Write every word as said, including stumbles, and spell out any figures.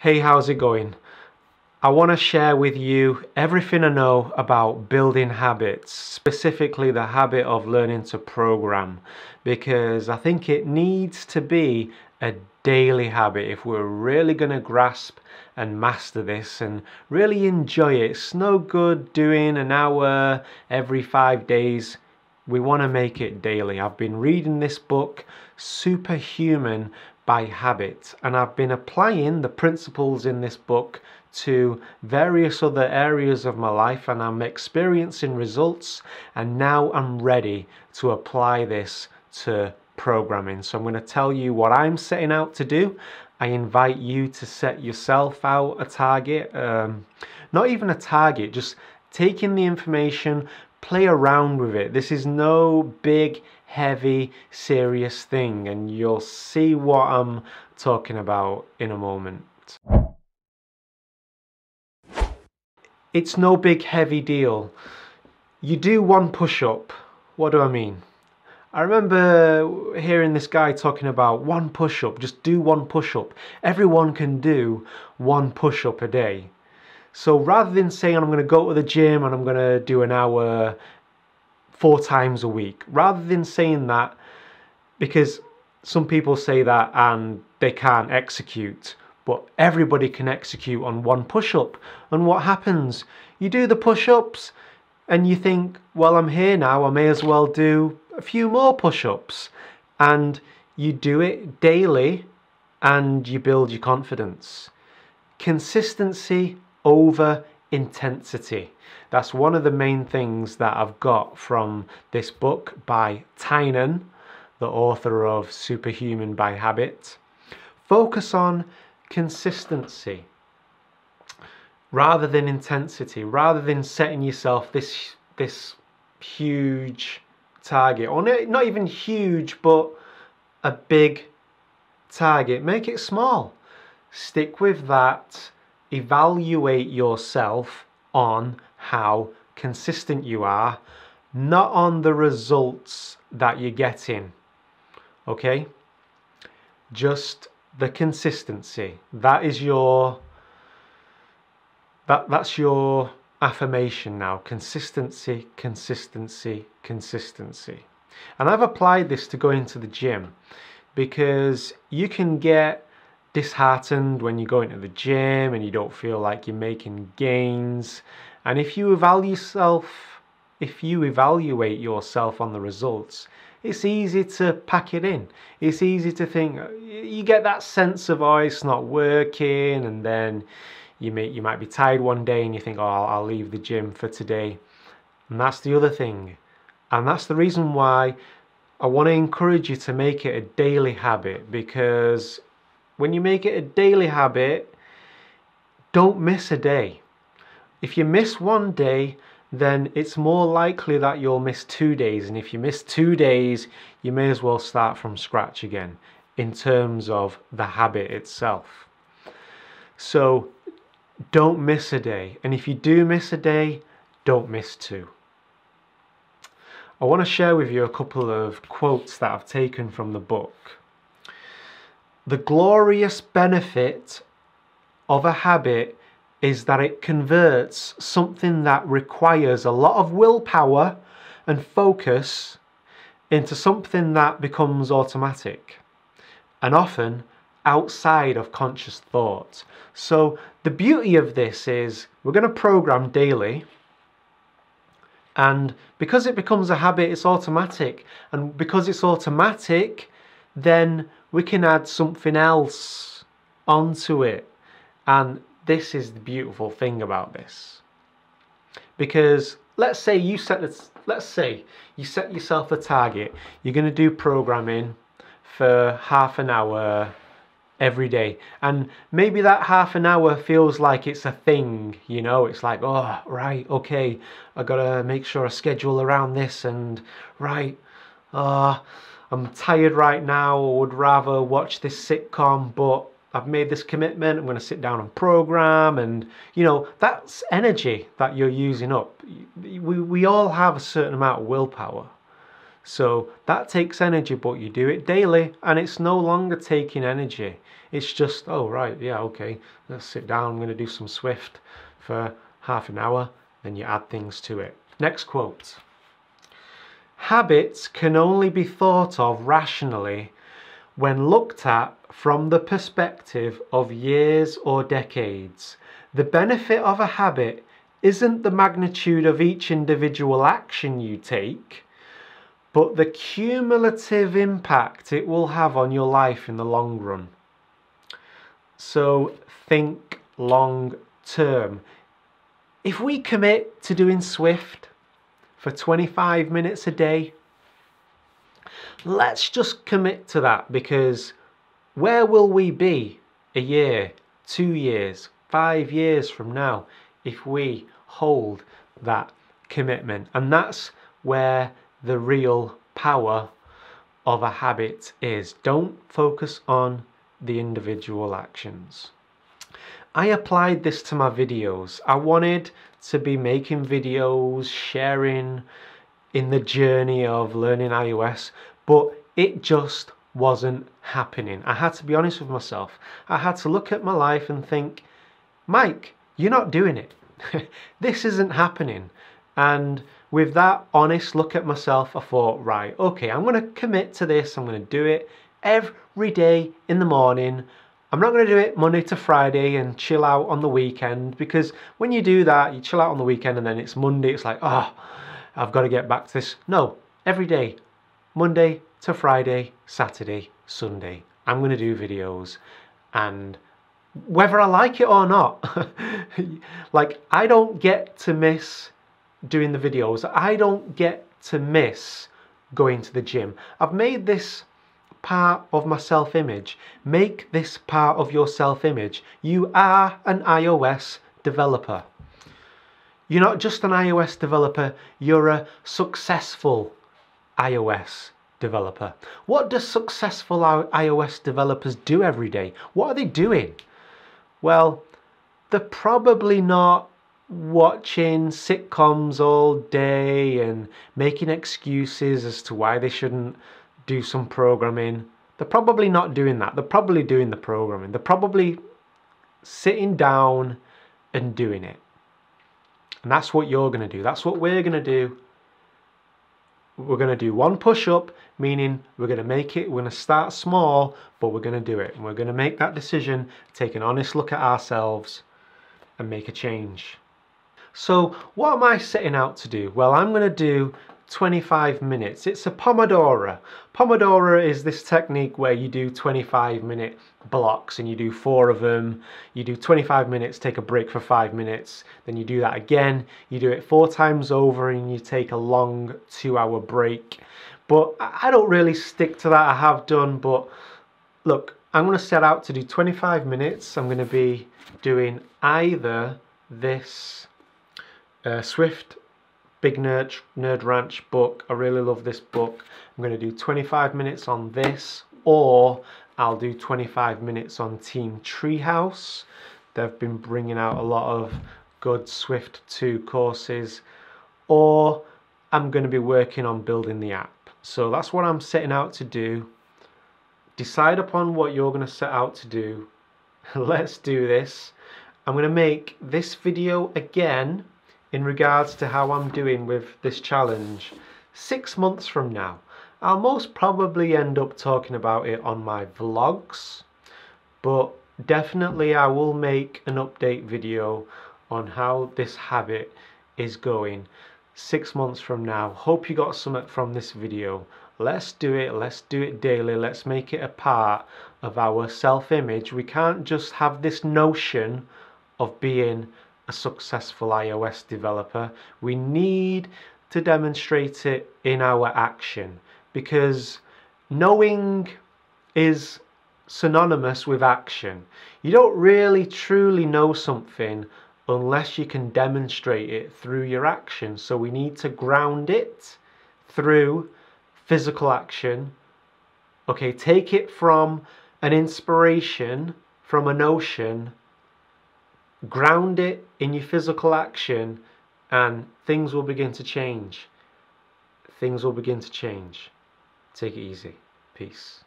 Hey, how's it going? I want to share with you everything I know about building habits, specifically the habit of learning to program, because I think it needs to be a daily habit if we're really going to grasp and master this and really enjoy it. It's no good doing an hour every five days. We want to make it daily. I've been reading this book, Superhuman by Habit, and I've been applying the principles in this book to various other areas of my life, and I'm experiencing results, and now I'm ready to apply this to programming. So I'm going to tell you what I'm setting out to do. I invite you to set yourself out a target, um, not even a target, just take in the information, play around with it. This is no big, heavy, serious thing, and you'll see what I'm talking about in a moment. It's no big, heavy deal. You do one push-up. What do I mean? I remember hearing this guy talking about one push-up, just do one push-up. Everyone can do one push-up a day. So rather than saying I'm going to go to the gym and I'm going to do an hour four times a week, rather than saying that, because some people say that and they can't execute, but everybody can execute on one push-up. And what happens? You do the push-ups and you think, well, I'm here now, I may as well do a few more push-ups. And you do it daily and you build your confidence. Consistency over intensity. That's one of the main things that I've got from this book by Tynan, the author of Superhuman by Habit. Focus on consistency rather than intensity, rather than setting yourself this this huge target, or not even huge, but a big target. Make it small. Stick with that. Evaluate yourself on how consistent you are, not on the results that you're getting, okay? Just the consistency. That is your, that, that's your affirmation now. Consistency, consistency, consistency. And I've applied this to going to the gym, because you can get disheartened when you go into the gym and you don't feel like you're making gains. And if you evaluate yourself, if you evaluate yourself on the results, it's easy to pack it in. It's easy to think, you get that sense of, oh, it's not working, and then you may you might be tired one day and you think, oh, I'll leave the gym for today. And that's the other thing, and that's the reason why I want to encourage you to make it a daily habit, because when you make it a daily habit, don't miss a day. If you miss one day, then it's more likely that you'll miss two days. And if you miss two days, you may as well start from scratch again in terms of the habit itself. So don't miss a day. And if you do miss a day, don't miss two. I want to share with you a couple of quotes that I've taken from the book. The glorious benefit of a habit is that it converts something that requires a lot of willpower and focus into something that becomes automatic and often outside of conscious thought. So the beauty of this is we're going to program daily, and because it becomes a habit, it's automatic. And because it's automatic, then we can add something else onto it. And this is the beautiful thing about this, because let's say you set this, let's say you set yourself a target. You're going to do programming for half an hour every day, and maybe that half an hour feels like it's a thing, you know, it's like, oh, right, okay, I gotta make sure I schedule around this, and right, ah. Uh, I'm tired right now, I would rather watch this sitcom, but I've made this commitment, I'm going to sit down and program. And you know, that's energy that you're using up. We, we all have a certain amount of willpower. So that takes energy, but you do it daily and it's no longer taking energy. It's just, oh right, yeah, okay, let's sit down, I'm going to do some Swift for half an hour, and you add things to it. Next quote. Habits can only be thought of rationally when looked at from the perspective of years or decades. The benefit of a habit isn't the magnitude of each individual action you take, but the cumulative impact it will have on your life in the long run. So think long term. If we commit to doing Swift for twenty-five minutes a day, let's just commit to that, because where will we be a year, two years, five years from now if we hold that commitment? And that's where the real power of a habit is. Don't focus on the individual actions. I applied this to my videos. I wanted to be making videos, sharing in the journey of learning iOS, but it just wasn't happening. I had to be honest with myself. I had to look at my life and think, Mike, you're not doing it. This isn't happening. And with that honest look at myself, I thought, right, okay, I'm going to commit to this. I'm going to do it every day in the morning. I'm not going to do it Monday to Friday and chill out on the weekend, because when you do that, you chill out on the weekend and then it's Monday, it's like, oh, I've got to get back to this. No, every day, Monday to Friday, Saturday, Sunday, I'm going to do videos, and whether I like it or not, like, I don't get to miss doing the videos. I don't get to miss going to the gym. I've made this part of my self-image. Make this part of your self-image. You are an iOS developer. You're not just an iOS developer, you're a successful iOS developer. What do successful iOS developers do every day? What are they doing? Well, they're probably not watching sitcoms all day and making excuses as to why they shouldn't do some programming. They're probably not doing that. They're probably doing the programming. They're probably sitting down and doing it. And that's what you're going to do. That's what we're going to do. We're going to do one push-up, meaning we're going to make it, we're going to start small, but we're going to do it. And we're going to make that decision, take an honest look at ourselves, and make a change. So what am I setting out to do? Well, I'm going to do twenty-five minutes. It's a Pomodoro. Pomodoro is this technique where you do twenty-five minute blocks and you do four of them. You do twenty-five minutes, take a break for five minutes, then you do that again. You do it four times over and you take a long two hour break. But I don't really stick to that. I have done, but look, I'm going to set out to do twenty-five minutes. I'm going to be doing either this uh, Swift Big Nerd, Nerd Ranch book. I really love this book. I'm going to do twenty-five minutes on this, or I'll do twenty-five minutes on Team Treehouse. They've been bringing out a lot of good Swift two courses, or I'm going to be working on building the app. So that's what I'm setting out to do. Decide upon what you're going to set out to do. Let's do this. I'm going to make this video again in regards to how I'm doing with this challenge six months from now. I'll most probably end up talking about it on my vlogs, but definitely I will make an update video on how this habit is going six months from now. Hope you got something from this video. Let's do it. Let's do it daily. Let's make it a part of our self-image. We can't just have this notion of being a successful iOS developer. We need to demonstrate it in our action, because knowing is synonymous with action. You don't really truly know something unless you can demonstrate it through your action. So we need to ground it through physical action. Okay, take it from an inspiration, from a notion, ground it in your physical action, and things will begin to change. things will begin to change. Take it easy. Peace.